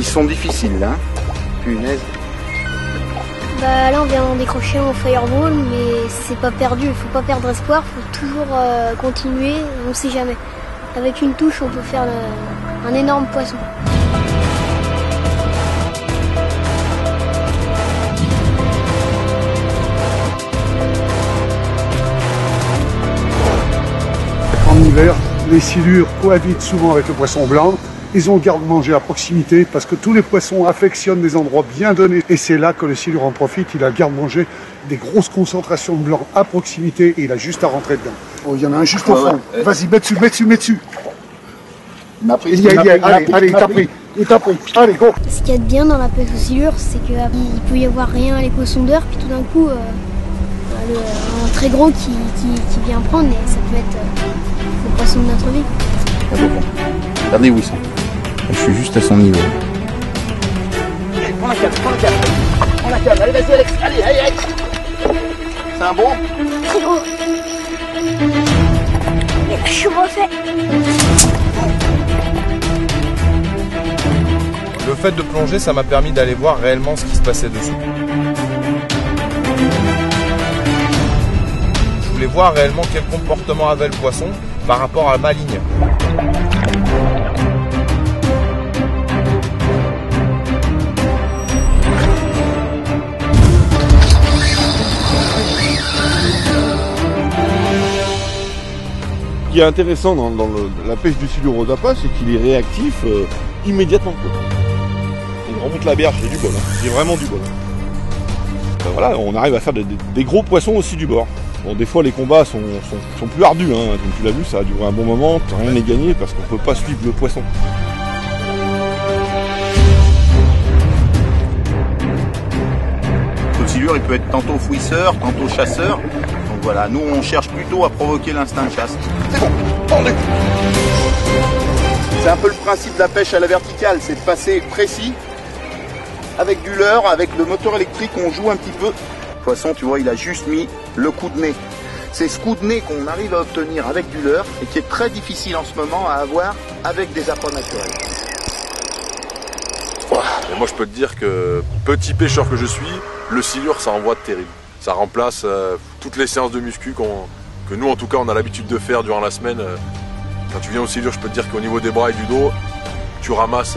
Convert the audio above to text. Ils sont difficiles là, punaise. Bah là on vient d'en décrocher en fireball, mais c'est pas perdu, il faut pas perdre espoir, faut toujours continuer, on sait jamais. Avec une touche on peut faire un énorme poisson. En hiver, les silures cohabitent souvent avec le poisson blanc. Ils ont garde-manger à proximité parce que tous les poissons affectionnent des endroits bien donnés. Et c'est là que le silure en profite. Il a garde-manger des grosses concentrations de blanc à proximité et il a juste à rentrer dedans. Oh, il y en a un juste au fond. Vas-y, mets dessus. Il t'a pris. Allez, go. Ce qu'il y a de bien dans la pêche aux silures, c'est qu'il peut y avoir rien à les poissons d'heure, puis tout d'un coup, un très gros qui vient prendre et ça peut être le poisson de notre vie. Regardez où ils sont. Je suis juste à son niveau. Allez, prends la cave. Allez, vas-y, Alex. Allez. C'est un bon. Très gros. Je suis refait. Le fait de plonger, ça m'a permis d'aller voir réellement ce qui se passait dessous. Je voulais voir réellement quel comportement avait le poisson par rapport à ma ligne. Ce qui est intéressant dans la pêche du silure au appât, c'est qu'il est réactif immédiatement. On remonte la berge, j'ai du bol, hein. J'ai vraiment du bol. Ben voilà, on arrive à faire des gros poissons aussi du bord. Bon, des fois les combats sont plus ardus, hein. Comme tu l'as vu, ça a duré un bon moment, rien n'est gagné parce qu'on ne peut pas suivre le poisson. Le silure, il peut être tantôt fouisseur, tantôt chasseur. Voilà, nous on cherche plutôt à provoquer l'instinct de chasse. C'est bon, pendez. C'est un peu le principe de la pêche à la verticale, c'est de passer précis. Avec du leurre, avec le moteur électrique, on joue un petit peu. Le poisson, tu vois, il a juste mis le coup de nez. C'est ce coup de nez qu'on arrive à obtenir avec du leurre et qui est très difficile en ce moment à avoir avec des appâts naturels. Et moi je peux te dire que, petit pêcheur que je suis, le silure ça envoie de terrible. Ça remplace toutes les séances de muscu que nous en tout cas on a l'habitude de faire durant la semaine. Quand tu viens au silure, je peux te dire qu'au niveau des bras et du dos, tu ramasses